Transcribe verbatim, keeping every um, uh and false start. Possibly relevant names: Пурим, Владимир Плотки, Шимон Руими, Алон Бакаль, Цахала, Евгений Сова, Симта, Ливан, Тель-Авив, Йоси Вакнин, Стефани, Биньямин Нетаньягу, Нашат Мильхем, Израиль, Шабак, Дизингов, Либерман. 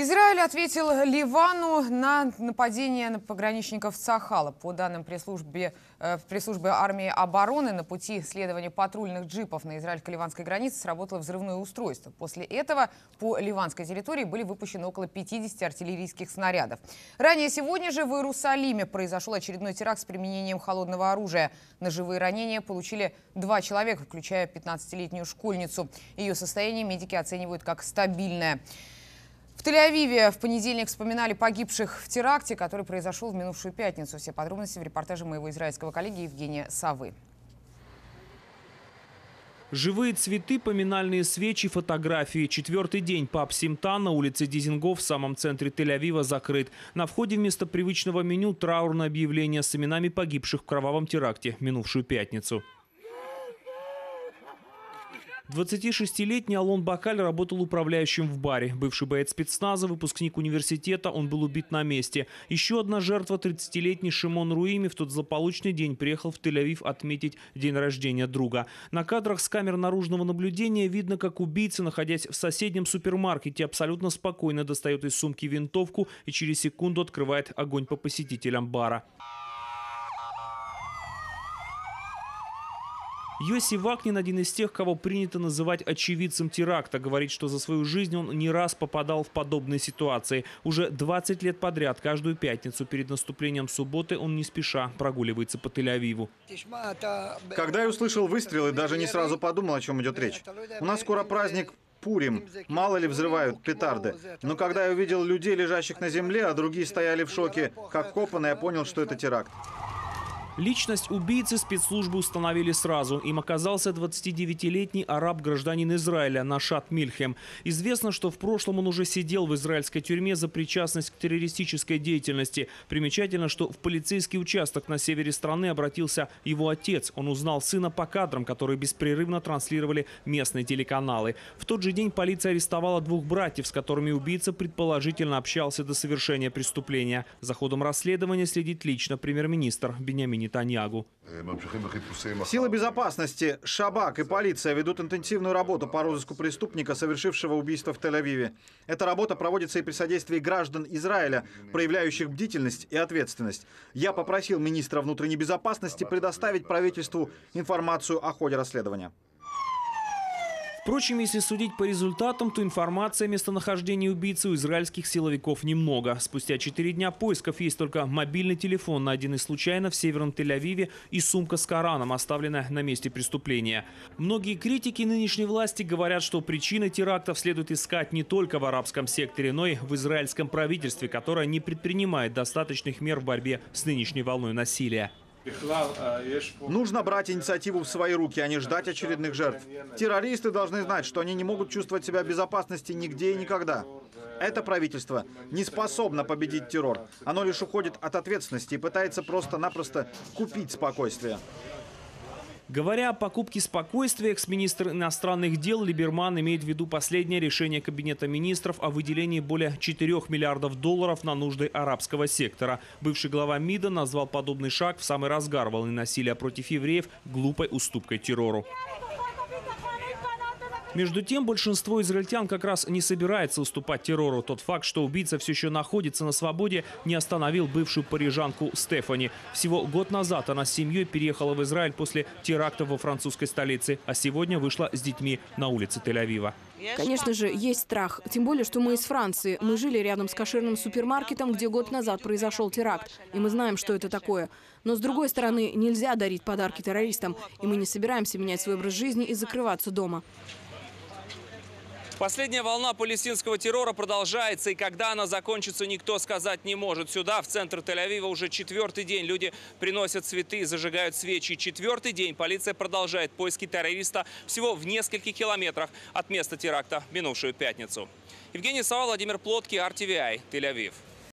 Израиль ответил Ливану на нападение на пограничников Цахала. По данным пресс-службы армии обороны, на пути следования патрульных джипов на израильско-ливанской границе сработало взрывное устройство. После этого по ливанской территории были выпущены около пятидесяти артиллерийских снарядов. Ранее сегодня же в Иерусалиме произошел очередной теракт с применением холодного оружия. Ножевые ранения получили два человека, включая пятнадцатилетнюю школьницу. Ее состояние медики оценивают как стабильное. В Тель-Авиве в понедельник вспоминали погибших в теракте, который произошел в минувшую пятницу. Все подробности в репортаже моего израильского коллеги Евгения Совы. Живые цветы, поминальные свечи, фотографии. Четвертый день паб «Симта» на улице Дизингов в самом центре Тель-Авива закрыт. На входе вместо привычного меню траурное объявление с именами погибших в кровавом теракте минувшую пятницу. двадцатишестилетний Алон Бакаль работал управляющим в баре. Бывший боец спецназа, выпускник университета, он был убит на месте. Еще одна жертва, тридцатилетний Шимон Руими, в тот злополучный день приехал в Тель-Авив отметить день рождения друга. На кадрах с камер наружного наблюдения видно, как убийца, находясь в соседнем супермаркете, абсолютно спокойно достает из сумки винтовку и через секунду открывает огонь по посетителям бара. Йоси Вакнин, один из тех, кого принято называть очевидцем теракта, говорит, что за свою жизнь он не раз попадал в подобные ситуации. Уже двадцать лет подряд, каждую пятницу перед наступлением субботы, он не спеша прогуливается по Тель-Авиву. Когда я услышал выстрелы, даже не сразу подумал, о чем идет речь. У нас скоро праздник Пурим. Мало ли взрывают петарды. Но когда я увидел людей, лежащих на земле, а другие стояли в шоке, как копаны, я понял, что это теракт. Личность убийцы спецслужбы установили сразу. Им оказался двадцатидевятилетний араб-гражданин Израиля Нашат Мильхем. Известно, что в прошлом он уже сидел в израильской тюрьме за причастность к террористической деятельности. Примечательно, что в полицейский участок на севере страны обратился его отец. Он узнал сына по кадрам, которые беспрерывно транслировали местные телеканалы. В тот же день полиция арестовала двух братьев, с которыми убийца предположительно общался до совершения преступления. За ходом расследования следит лично премьер-министр Биньямин Нетаньягу. Силы безопасности, Шабак и полиция ведут интенсивную работу по розыску преступника, совершившего убийство в Тель-Авиве. Эта работа проводится и при содействии граждан Израиля, проявляющих бдительность и ответственность. Я попросил министра внутренней безопасности предоставить правительству информацию о ходе расследования. Впрочем, если судить по результатам, то информации о местонахождении убийцы у израильских силовиков немного. Спустя четыре дня поисков есть только мобильный телефон, найденный случайно в северном Тель-Авиве, и сумка с Кораном, оставленная на месте преступления. Многие критики нынешней власти говорят, что причины терактов следует искать не только в арабском секторе, но и в израильском правительстве, которое не предпринимает достаточных мер в борьбе с нынешней волной насилия. Нужно брать инициативу в свои руки, а не ждать очередных жертв. Террористы должны знать, что они не могут чувствовать себя в безопасности нигде и никогда. Это правительство не способно победить террор. Оно лишь уходит от ответственности и пытается просто-напросто купить спокойствие. Говоря о покупке спокойствия, экс-министр иностранных дел Либерман имеет в виду последнее решение Кабинета министров о выделении более четырёх миллиардов долларов на нужды арабского сектора. Бывший глава МИДа назвал подобный шаг в самый разгар волны насилия против евреев глупой уступкой террору. Между тем, большинство израильтян как раз не собирается уступать террору. Тот факт, что убийца все еще находится на свободе, не остановил бывшую парижанку Стефани. Всего год назад она с семьей переехала в Израиль после теракта во французской столице, а сегодня вышла с детьми на улице Тель-Авива. Конечно же, есть страх. Тем более, что мы из Франции. Мы жили рядом с кошерным супермаркетом, где год назад произошел теракт. И мы знаем, что это такое. Но, с другой стороны, нельзя дарить подарки террористам. И мы не собираемся менять свой образ жизни и закрываться дома. Последняя волна палестинского террора продолжается, и когда она закончится, никто сказать не может. Сюда, в центр Тель-Авива, уже четвертый день люди приносят цветы и зажигают свечи. Четвертый день полиция продолжает поиски террориста всего в нескольких километрах от места теракта минувшую пятницу. Евгений Сова, Владимир Плотки, эр ти ви ай, Тель-Авив.